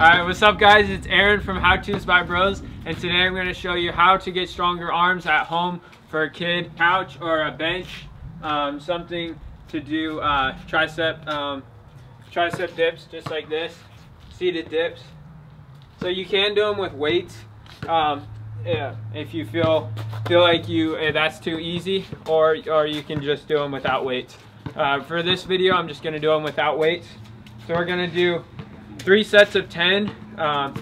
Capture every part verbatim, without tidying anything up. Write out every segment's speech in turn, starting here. Alright, what's up guys? It's Aaron from How To's by Bros, and today I'm going to show you how to get stronger arms at home for a kid. Couch or a bench, um, something to do uh, tricep um, tricep dips just like this, seated dips. So you can do them with weights um, yeah, if you feel feel like you uh, that's too easy, or, or you can just do them without weights. Uh, for this video I'm just going to do them without weights. So we're going to do three sets of ten, um,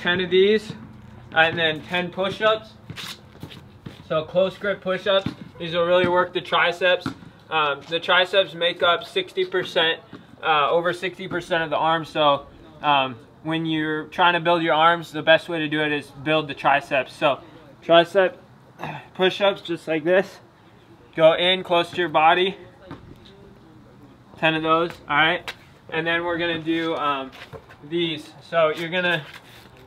ten of these, and then ten push-ups. So close grip push-ups, these will really work the triceps. Um, the triceps make up sixty percent, uh, over sixty percent of the arm, so um, when you're trying to build your arms, the best way to do it is build the triceps. So tricep push-ups just like this, go in close to your body, ten of those, alright? And then we're gonna do um, these. So you're gonna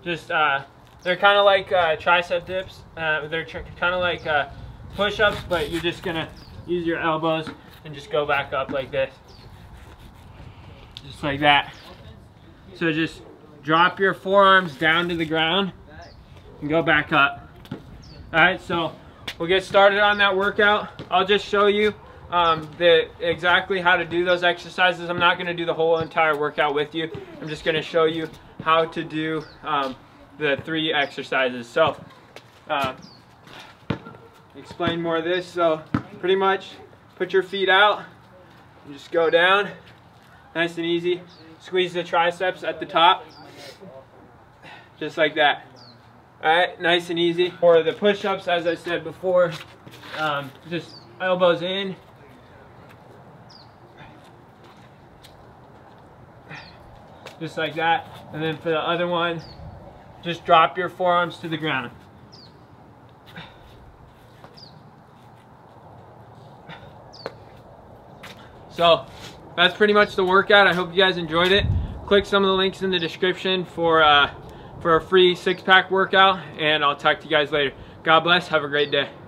just, uh, they're kind of like uh, tricep dips. Uh, they're tr kind of like uh, push-ups, but you're just gonna use your elbows and just go back up like this. Just like that. So just drop your forearms down to the ground and go back up. All right, so we'll get started on that workout. I'll just show you Um, the, exactly how to do those exercises. I'm not going to do the whole entire workout with you. I'm just going to show you how to do um, the three exercises. So, uh, explain more of this. So, pretty much put your feet out and just go down. Nice and easy. Squeeze the triceps at the top. Just like that. Alright, nice and easy. For the push-ups, as I said before, um, just elbows in. Just like that. And then for the other one, just drop your forearms to the ground. So that's pretty much the workout. I hope you guys enjoyed it. Click some of the links in the description for, uh, for a free six-pack workout, and I'll talk to you guys later. God bless. Have a great day.